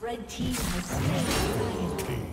Red team has slain the dragon.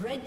Red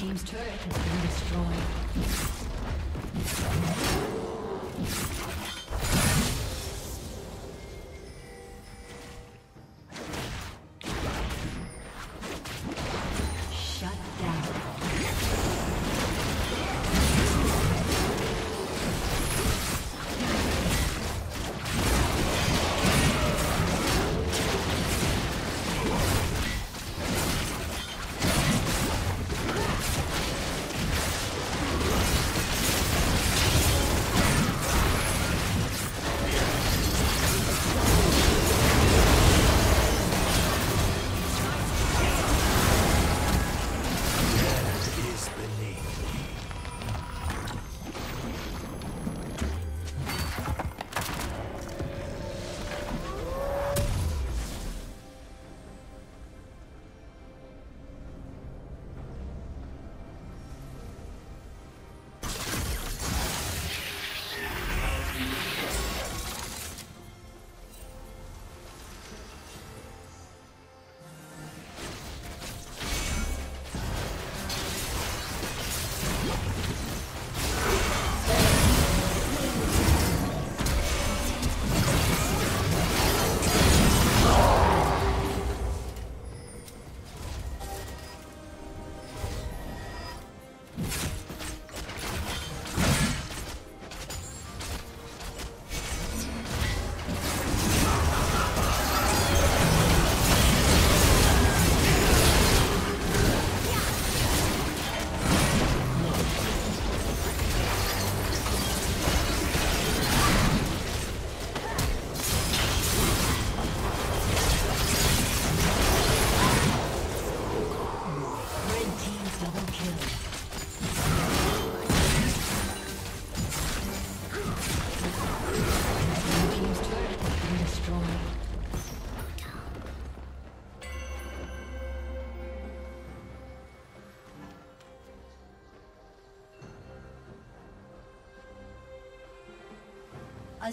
team's turret has been destroyed. A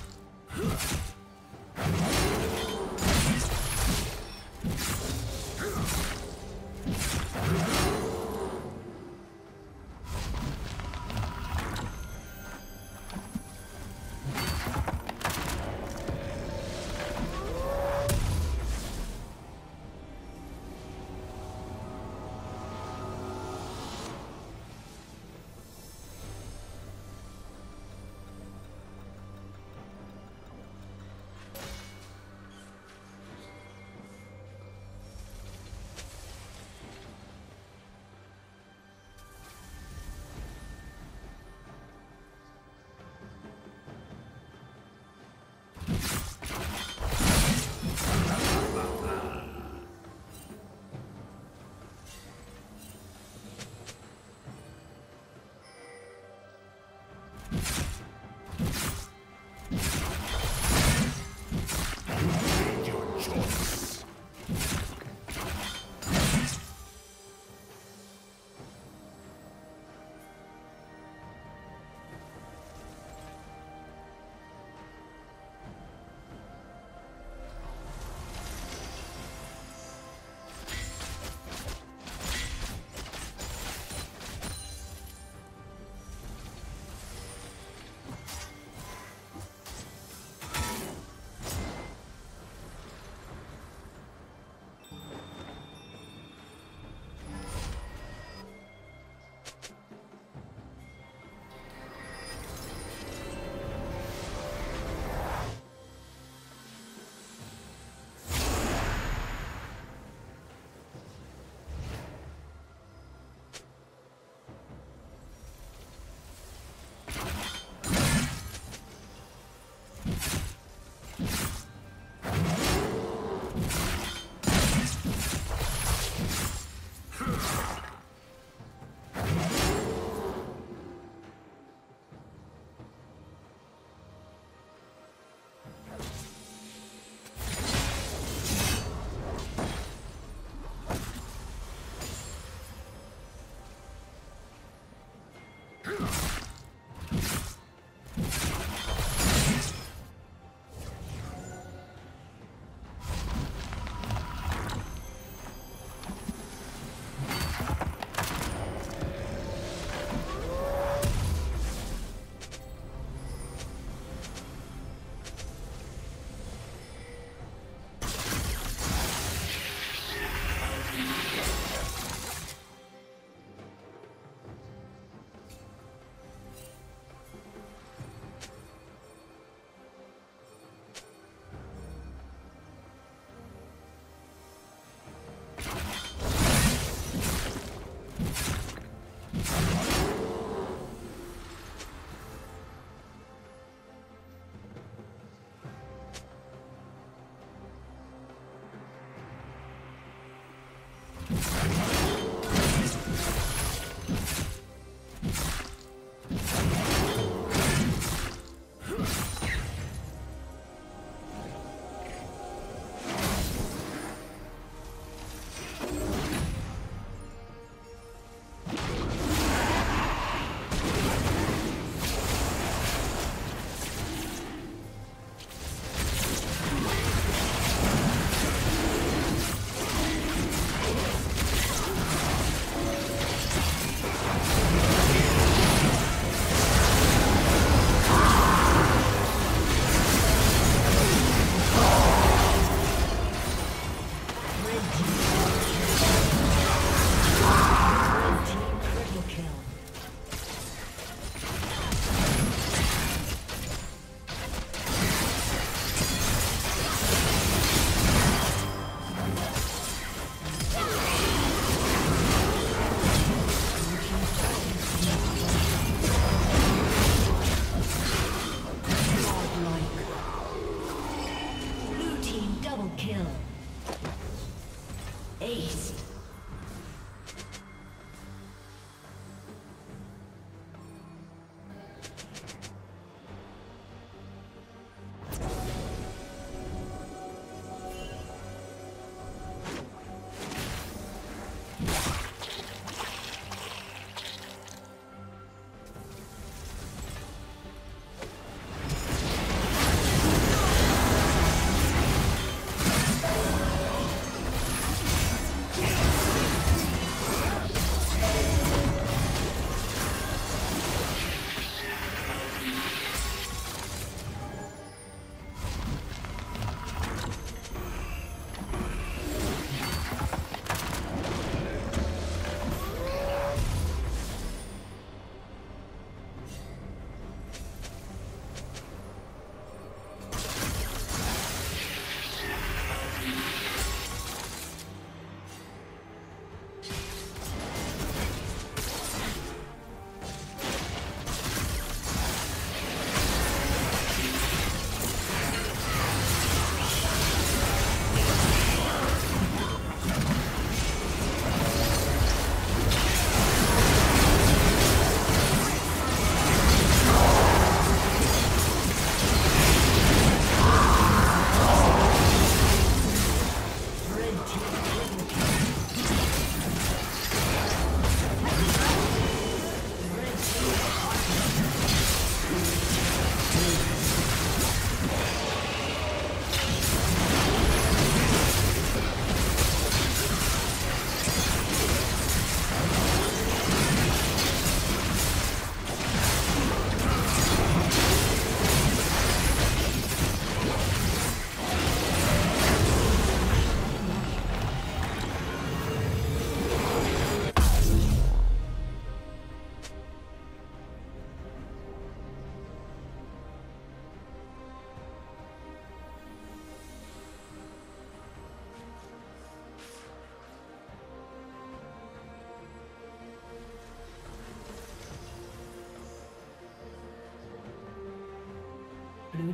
Blue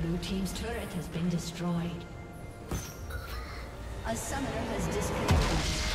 Blue team's turret has been destroyed. A summoner has disconnected.